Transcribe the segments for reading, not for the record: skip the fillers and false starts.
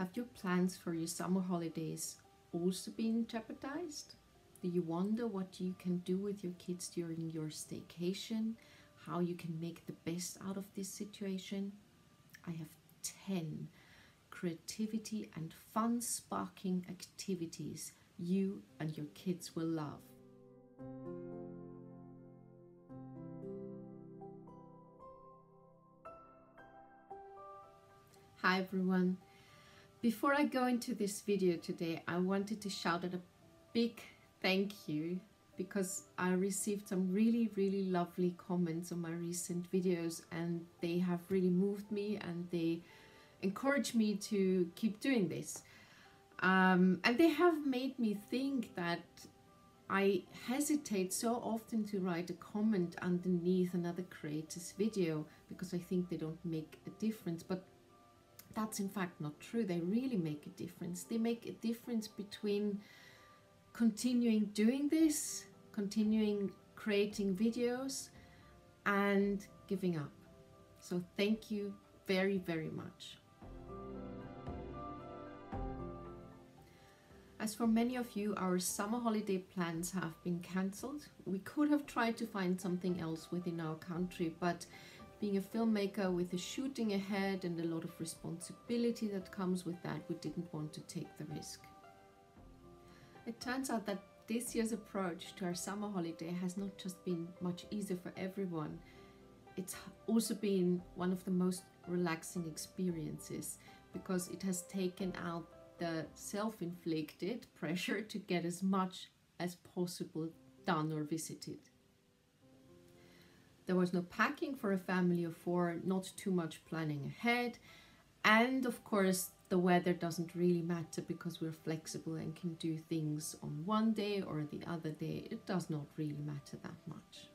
Have your plans for your summer holidays also been jeopardized? Do you wonder what you can do with your kids during your staycation? How you can make the best out of this situation? I have 10 creativity and fun sparking activities you and your kids will love. Hi everyone! Before I go into this video today, I wanted to shout out a big thank you because I received some really lovely comments on my recent videos, and they have really moved me and they encourage me to keep doing this. And they have made me think that I hesitate so often to write a comment underneath another creator's video because I think they don't make a difference, but that's in fact not true. They really make a difference. They make a difference between continuing doing this, continuing creating videos, and giving up. So thank you very much. As for many of you, our summer holiday plans have been cancelled. We could have tried to find something else within our country, but being a filmmaker with a shooting ahead and a lot of responsibility that comes with that, we didn't want to take the risk. It turns out that this year's approach to our summer holiday has not just been much easier for everyone, it's also been one of the most relaxing experiences because it has taken out the self-inflicted pressure to get as much as possible done or visited. There was no packing for a family of 4, not too much planning ahead, and of course the weather doesn't really matter because we're flexible and can do things on one day or the other day. It does not really matter that much.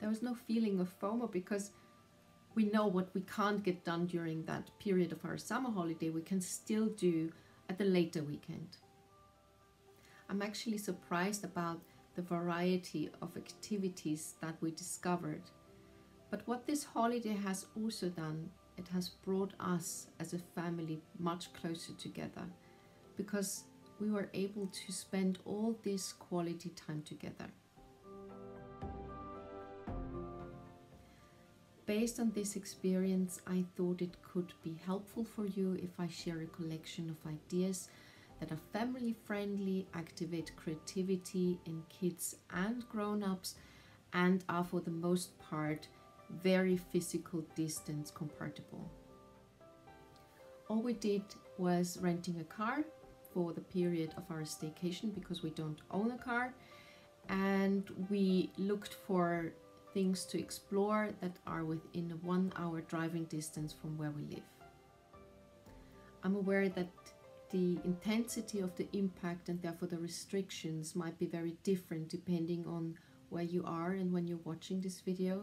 There was no feeling of FOMO because we know what we can't get done during that period of our summer holiday we can still do at the later weekend. I'm actually surprised about the variety of activities that we discovered. But what this holiday has also done, it has brought us as a family much closer together because we were able to spend all this quality time together. Based on this experience, I thought it could be helpful for you if I share a collection of ideas that are family-friendly, activate creativity in kids and grown-ups, and are for the most part very physical distance compatible. All we did was renting a car for the period of our staycation because we don't own a car, and we looked for things to explore that are within a 1-hour driving distance from where we live. I'm aware that the intensity of the impact and therefore the restrictions might be very different depending on where you are and when you're watching this video.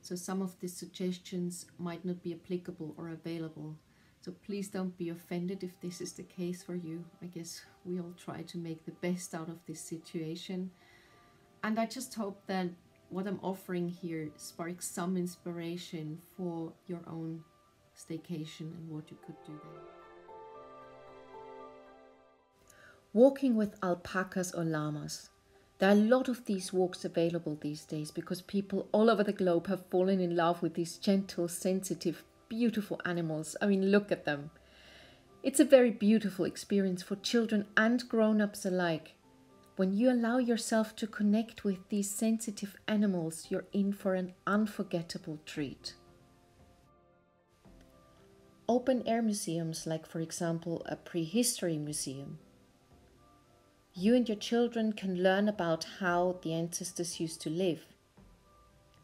So some of these suggestions might not be applicable or available. So please don't be offended if this is the case for you. I guess we all try to make the best out of this situation. And I just hope that what I'm offering here sparks some inspiration for your own staycation and what you could do then. Walking with alpacas or llamas. There are a lot of these walks available these days because people all over the globe have fallen in love with these gentle, sensitive, beautiful animals. I mean, look at them. It's a very beautiful experience for children and grown-ups alike. When you allow yourself to connect with these sensitive animals, you're in for an unforgettable treat. Open-air museums, like for example a prehistory museum. You and your children can learn about how the ancestors used to live.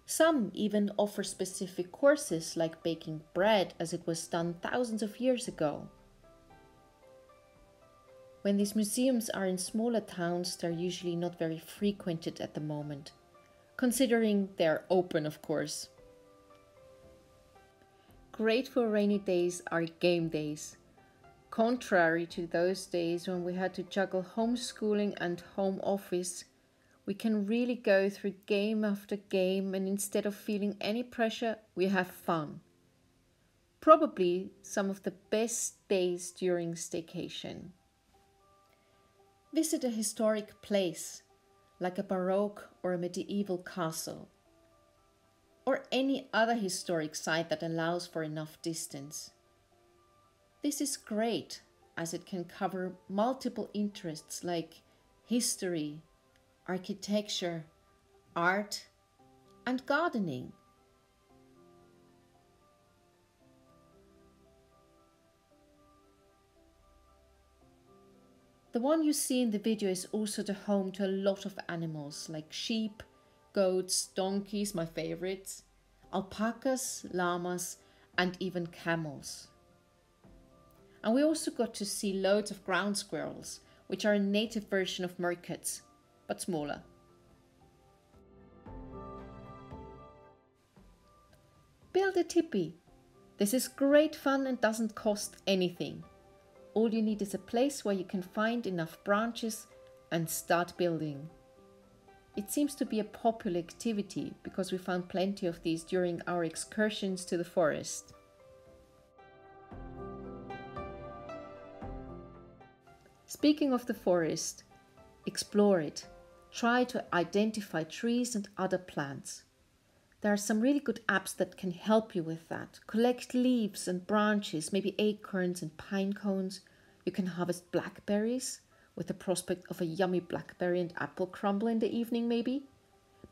Some even offer specific courses like baking bread as it was done thousands of years ago. When these museums are in smaller towns, they're usually not very frequented at the moment, considering they're open, of course. Great for rainy days are game days. Contrary to those days when we had to juggle homeschooling and home office, we can really go through game after game, and instead of feeling any pressure, we have fun. probably some of the best days during staycation. Visit a historic place, like a Baroque or a medieval castle, or any other historic site that allows for enough distance. This is great as it can cover multiple interests like history, architecture, art, and gardening. The one you see in the video is also the home to a lot of animals like sheep, goats, donkeys, my favorites, alpacas, llamas, and even camels. And we also got to see loads of ground squirrels, which are a native version of meerkats, but smaller. Build a tipi. This is great fun and doesn't cost anything. All you need is a place where you can find enough branches and start building. It seems to be a popular activity because we found plenty of these during our excursions to the forest. Speaking of the forest, explore it. Try to identify trees and other plants. There are some really good apps that can help you with that. Collect leaves and branches, maybe acorns and pine cones. You can harvest blackberries with the prospect of a yummy blackberry and apple crumble in the evening maybe.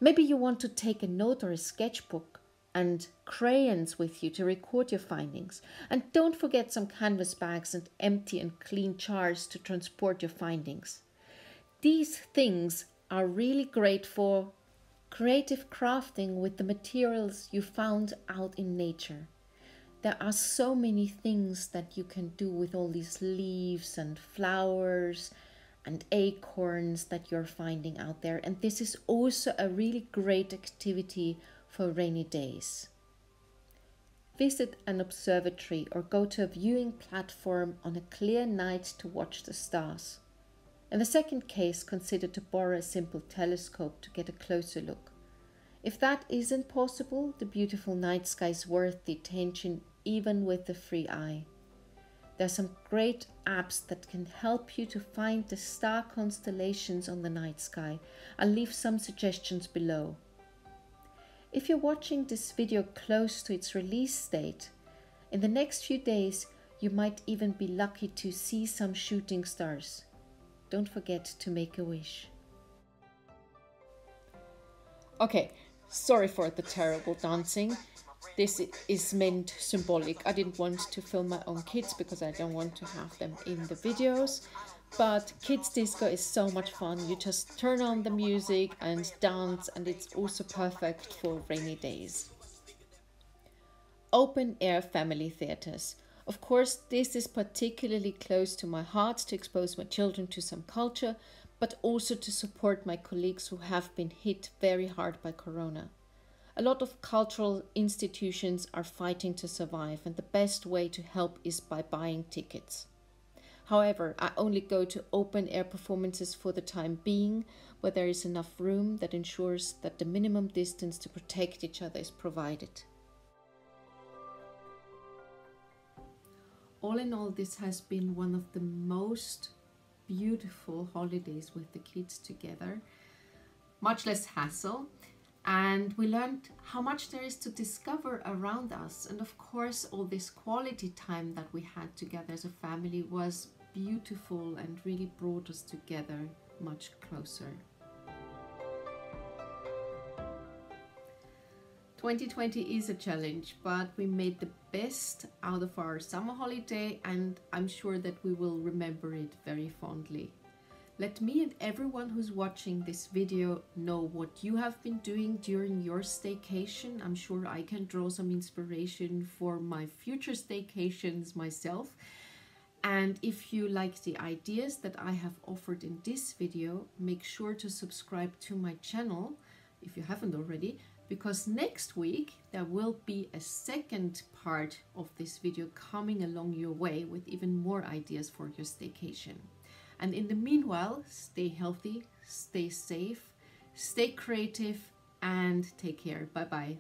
Maybe you want to take a note or a sketchbook and crayons with you to record your findings. And don't forget some canvas bags and empty and clean jars to transport your findings. These things are really great for creative crafting with the materials you found out in nature. There are so many things that you can do with all these leaves and flowers and acorns that you're finding out there. And this is also a really great activity for rainy days. Visit an observatory or go to a viewing platform on a clear night to watch the stars. In the second case, consider to borrow a simple telescope to get a closer look. If that isn't possible, the beautiful night sky is worth the attention even with the free eye. There are some great apps that can help you to find the star constellations on the night sky. I'll leave some suggestions below. If you're watching this video close to its release date, in the next few days you might even be lucky to see some shooting stars. Don't forget to make a wish. Okay, sorry for the terrible dancing. This is meant symbolic. I didn't want to film my own kids because I don't want to have them in the videos. But kids disco is so much fun. You just turn on the music and dance, and it's also perfect for rainy days. Open air family theaters. Of course, this is particularly close to my heart to expose my children to some culture, but also to support my colleagues who have been hit very hard by Corona. A lot of cultural institutions are fighting to survive, and the best way to help is by buying tickets. However, I only go to open air performances for the time being, where there is enough room that ensures that the minimum distance to protect each other is provided. All in all, this has been one of the most beautiful holidays with the kids together, much less hassle. And we learned how much there is to discover around us. And of course, all this quality time that we had together as a family was beautiful and really brought us together much closer. 2020 is a challenge, but we made the best out of our summer holiday, and I'm sure that we will remember it very fondly. Let me and everyone who's watching this video know what you have been doing during your staycation. I'm sure I can draw some inspiration for my future staycations myself. And if you like the ideas that I have offered in this video, make sure to subscribe to my channel if you haven't already, because next week there will be a second part of this video coming along your way with even more ideas for your staycation. And in the meanwhile, stay healthy, stay safe, stay creative, and take care. Bye bye.